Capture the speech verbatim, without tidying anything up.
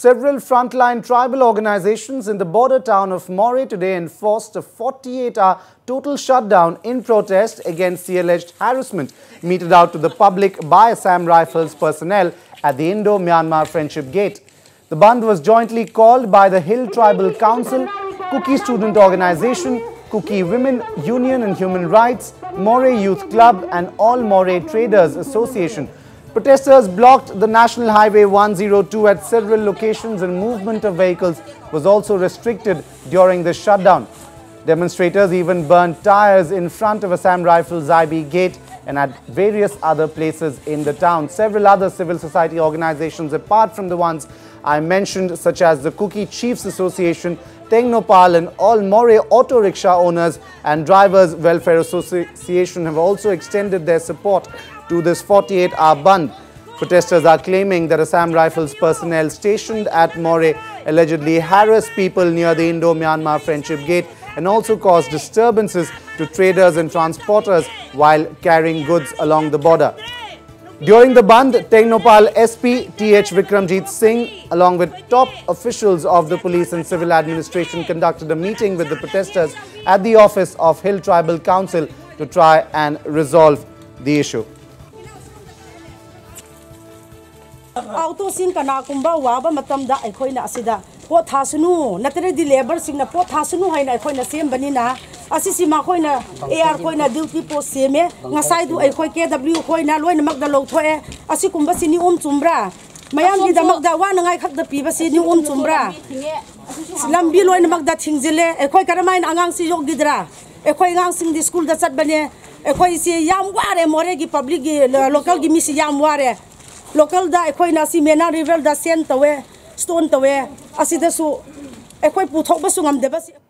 Several frontline tribal organizations in the border town of Moreh today enforced a forty-eight hour total shutdown in protest against the alleged harassment meted out to the public by Assam Rifles personnel at the Indo-Myanmar Friendship Gate. The band was jointly called by the Hill Tribal Council, Kuki Student Organization, Kuki Women, Union and Human Rights, Moreh Youth Club and All Moreh Traders Association. Protesters blocked the National Highway one oh two at several locations and movement of vehicles was also restricted during the shutdown. Demonstrators even burned tyres in front of Assam Rifles I B Gate and at various other places in the town. Several other civil society organizations apart from the ones I mentioned, such as the Kuki Chiefs Association, Tengnoupal and All Moreh Auto Rickshaw Owners and Drivers Welfare Association, have also extended their support to this forty-eight hour band. Protesters are claiming that Assam Rifles personnel stationed at Moreh allegedly harassed people near the Indo-Myanmar Friendship Gate and also caused disturbances to traders and transporters while carrying goods along the border. During the band, Tengnoupal S P T H Vikramjeet Singh along with top officials of the police and civil administration conducted a meeting with the protesters at the office of Hill Tribal Council to try and resolve the issue. Auto sin kana kumba waba matamda ekhoi na asida pot thasnu natre di labor sing na pot thasnu haina ekhoi na sem banina asisi ma khoi na ar khoi na duty post seme ngasai du ekhoi K W khoi na loina magda lo thoe asikumba sini um chumra mayam gi da magda wa nangai khakda piba sini um chumra lambi loina magda thingjile ekhoi karamai angang si yok gidra ekhoi ngang sing di school da chat bane ekhoi si yam ware more gi public gi local gi mi si yam ware local da ekhoi na si mena river da sen tawe stone tawe asida su ekhoi puthok ba sungam deba